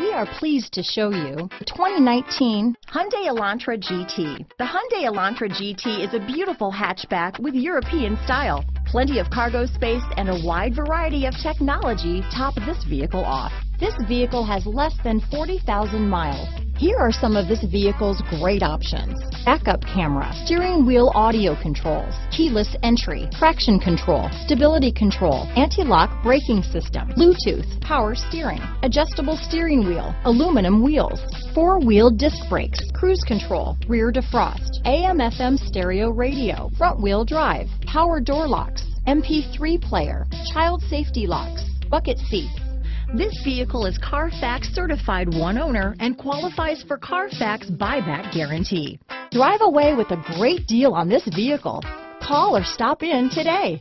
We are pleased to show you the 2019 Hyundai Elantra GT. The Hyundai Elantra GT is a beautiful hatchback with European style. Plenty of cargo space and a wide variety of technology top this vehicle off. This vehicle has less than 40,000 miles. Here are some of this vehicle's great options: backup camera, steering wheel audio controls, keyless entry, traction control, stability control, anti-lock braking system, Bluetooth, power steering, adjustable steering wheel, aluminum wheels, four-wheel disc brakes, cruise control, rear defrost, AM/FM stereo radio, front-wheel drive, power door locks, MP3 player, child safety locks, bucket seats. This vehicle is Carfax certified one owner and qualifies for Carfax buyback guarantee. Drive away with a great deal on this vehicle. Call or stop in today.